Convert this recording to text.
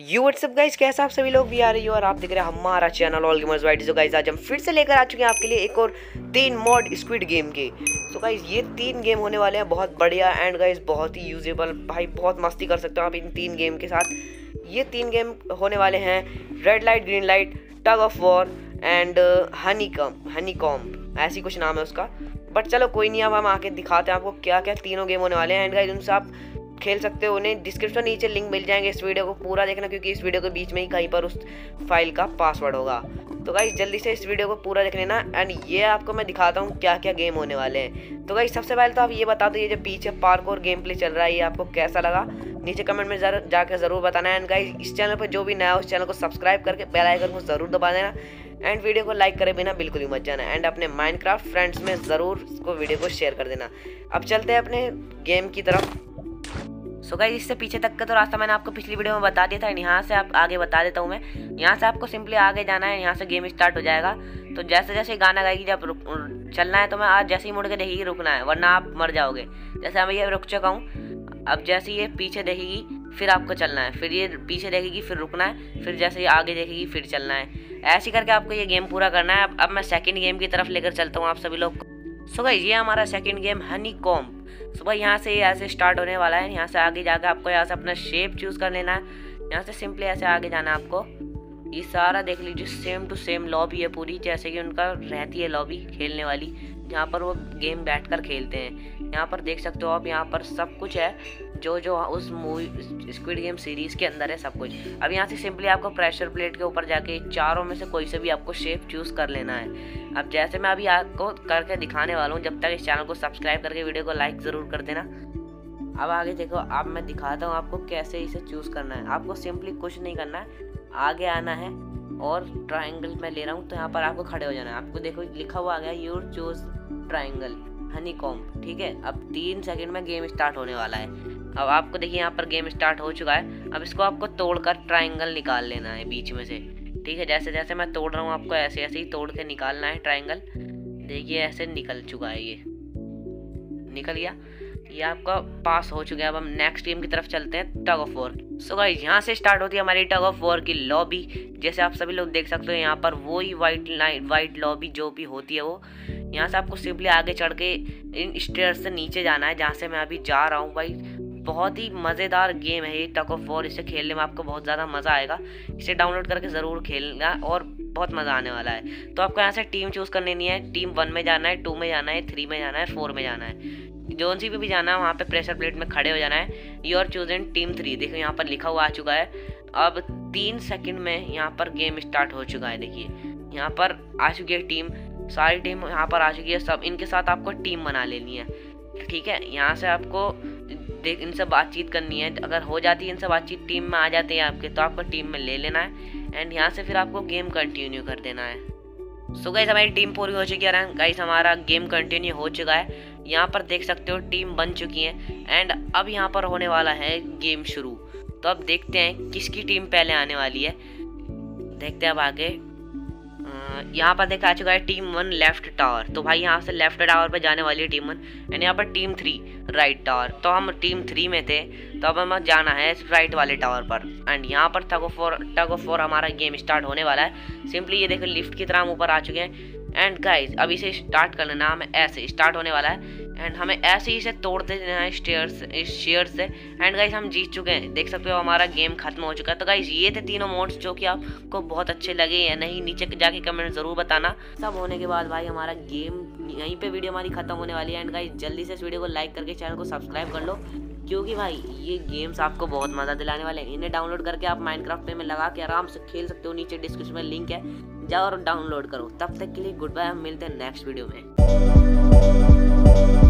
You WhatsApp guys, कैसा आप सभी लोग भी आ रही हो और आप देख रहे हैं हमारा channel all gamers videos. Guys आज हम फिर से लेकर आ चुके हैं आपके लिए एक और 3 मॉड स्क्विड गेम के। सो गाइस ये 3 गेम होने वाले हैं बहुत बढ़िया एंड गाइस बहुत ही यूजेबल, भाई बहुत मस्ती कर सकते हो आप इन 3 गेम के साथ। ये 3 गेम होने वाले हैं red light, green light, tug of war and honeycomb, ऐसी कुछ नाम है उसका। बट चलो कोई नहीं, अब हम आके दिखाते हैं आपको क्या क्या तीनों गेम होने वाले हैं एंड गाइस उनसे आप खेल सकते हो। उन्हें डिस्क्रिप्शन में नीचे लिंक मिल जाएंगे, इस वीडियो को पूरा देखना क्योंकि इस वीडियो के बीच में ही कहीं पर उस फाइल का पासवर्ड होगा। तो गाइस जल्दी से इस वीडियो को पूरा देख लेना एंड ये आपको मैं दिखाता हूँ क्या क्या गेम होने वाले हैं। तो गाइस सबसे पहले तो आप ये बता दो, ये जो पीछे पार्कौर गेम प्ले चल रहा है ये आपको कैसा लगा, नीचे कमेंट में जाकर ज़रूर बताना है। एंड गाइस इस चैनल पर जो भी नया हो उस चैनल को सब्सक्राइब करके बेल आइकन को ज़रूर दबा देना एंड वीडियो को लाइक करे बिना बिल्कुल ही मत जाना एंड अपने माइनक्राफ्ट फ्रेंड्स में ज़रूर इसको वीडियो को शेयर कर देना। अब चलते हैं अपने गेम की तरफ। सो गाइस इससे पीछे तक का तो रास्ता मैंने आपको पिछली वीडियो में बता दिया था एंड यहाँ से आप आगे बता देता हूँ मैं। यहाँ से आपको सिंपली आगे जाना है, यहाँ से गेम स्टार्ट हो जाएगा। तो जैसे जैसे गाना गाएगी जब चलना है, तो मैं आज जैसे ही मुड़ के देखेगी रुकना है वरना आप मर जाओगे। जैसे अब ये रुक चुका हूँ, अब जैसे ये पीछे देखेगी फिर आपको चलना है, फिर ये पीछे देखेगी फिर रुकना है, फिर जैसे ये आगे देखेगी फिर चलना है। ऐसे करके आपको ये गेम पूरा करना है। अब मैं सेकेंड गेम की तरफ लेकर चलता हूँ आप सभी लोग को। सो गाइस ये हमारा सेकंड गेम हनीकॉम्ब। सुबह यहाँ से ऐसे स्टार्ट होने वाला है, यहाँ से आगे जाकर आपको यहाँ से अपना शेप चूज़ कर लेना है। यहाँ से सिंपली ऐसे आगे जाना है आपको, ये सारा देख लीजिए सेम टू सेम लॉबी है पूरी, जैसे कि उनका रहती है लॉबी खेलने वाली जहाँ पर वो गेम बैठकर खेलते हैं। यहाँ पर देख सकते हो आप, यहाँ पर सब कुछ है जो उस मूवी स्क्विड गेम सीरीज़ के अंदर है सब कुछ। अब यहाँ से सिंपली आपको प्रेशर प्लेट के ऊपर जाके चारों में से कोई से भी आपको शेप चूज़ कर लेना है। अब जैसे मैं अभी आपको करके दिखाने वाला हूँ, जब तक इस चैनल को सब्सक्राइब करके वीडियो को लाइक ज़रूर कर देना। अब आगे देखो, अब मैं दिखाता हूँ आपको कैसे इसे चूज़ करना है। आपको सिंपली कुछ नहीं करना है, आगे आना है और ट्राइंगल में ले रहा हूँ तो यहाँ पर आपको खड़े हो जाना है। आपको देखो लिखा हुआ आ गया यू चूज़ ट्राइंगल हनीकॉम्ब, ठीक है। अब 3 सेकंड में गेम स्टार्ट होने वाला है। अब आपको देखिए यहाँ पर गेम स्टार्ट हो चुका है। अब इसको आपको तोड़कर ट्राइंगल निकाल लेना है बीच में से, ठीक है। जैसे जैसे मैं तोड़ रहा हूँ आपको ऐसे ऐसे ही तोड़ के निकालना है ट्राइंगल। देखिए ऐसे निकल चुका है, ये निकल गया, ये आपका पास हो चुका है। अब हम नेक्स्ट गेम की तरफ चलते हैं, tug of war. So guys यहाँ से स्टार्ट होती है हमारी टग ऑफ वॉर की लॉबी। जैसे आप सभी लोग देख सकते हो यहाँ पर वो ही वाइट लॉबी जो भी होती है वो। यहाँ से आपको सिंपली आगे चढ़ के इन स्टेयर्स से नीचे जाना है, जहाँ से मैं अभी जा रहा हूँ। भाई बहुत ही मज़ेदार गेम है ये टग ऑफ वॉर, इसे खेलने में आपको बहुत ज़्यादा मज़ा आएगा। इसे डाउनलोड करके ज़रूर खेलना और बहुत मज़ा आने वाला है। तो आपको यहाँ से टीम चूज़ कर लेनी है, टीम 1 में जाना है, 2 में जाना है, 3 में जाना है, 4 में जाना है, जोन सी भी जाना है। वहाँ पे प्रेशर प्लेट में खड़े हो जाना है, योर चूजन टीम 3, देखो यहाँ पर लिखा हुआ आ चुका है। अब 3 सेकेंड में यहाँ पर गेम स्टार्ट हो चुका है। देखिए यहाँ पर आ चुकी है टीम, सारी टीम यहाँ पर आ चुकी है, सब इनके साथ आपको टीम बना लेनी है, ठीक है। यहाँ से आपको देख इनसे बातचीत करनी है, अगर हो जाती है इनसे बातचीत टीम में आ जाते हैं आपके तो आपको टीम में ले लेना है एंड यहाँ से फिर आपको गेम कंटिन्यू कर देना है। सो गाइस हमारी टीम पूरी हो चुकी है, गाइस हमारा गेम कंटिन्यू हो चुका है। यहाँ पर देख सकते हो टीम बन चुकी है एंड अब यहाँ पर होने वाला है गेम शुरू। तो अब देखते हैं किसकी टीम पहले आने वाली है, देखते हैं। अब आगे यहाँ पर देखा आ चुका है टीम 1 लेफ्ट टावर, तो भाई यहाँ से लेफ्ट टावर पर जाने वाली है टीम 1 एंड यहाँ पर टीम 3 राइट टावर। तो हम टीम 3 में थे, तो अब हमें जाना है राइट वाले टावर पर एंड यहाँ पर टग ऑफ वॉर हमारा गेम स्टार्ट होने वाला है। सिंपली ये देखो लिफ्ट की तरह हम ऊपर आ चुके हैं एंड गाइज अब इसे स्टार्ट कर लेना, हमें ऐसे स्टार्ट होने वाला है एंड हमें ऐसे ही इसे तोड़ते देना है शेयर्स से एंड गाइज हम जीत चुके हैं, देख सकते हो हमारा गेम खत्म हो चुका है। तो गाइज ये थे तीनों मोड्स जो कि आपको बहुत अच्छे लगे या नहीं नीचे जाके कमेंट ज़रूर बताना। सब होने के बाद भाई हमारा गेम यहीं पे वीडियो हमारी खत्म होने वाली है एंड गाइज जल्दी से इस वीडियो को लाइक करके चैनल को सब्सक्राइब कर लो क्योंकि भाई ये गेम्स आपको बहुत मज़ा दिलाने वाले हैं। इन्हें डाउनलोड करके आप माइनक्राफ्ट पे में लगा के आराम से खेल सकते हो, नीचे डिस्क्रिप्शन में लिंक है, जाओ और डाउनलोड करो। तब तक के लिए गुड बाय, हम मिलते हैं नेक्स्ट वीडियो में।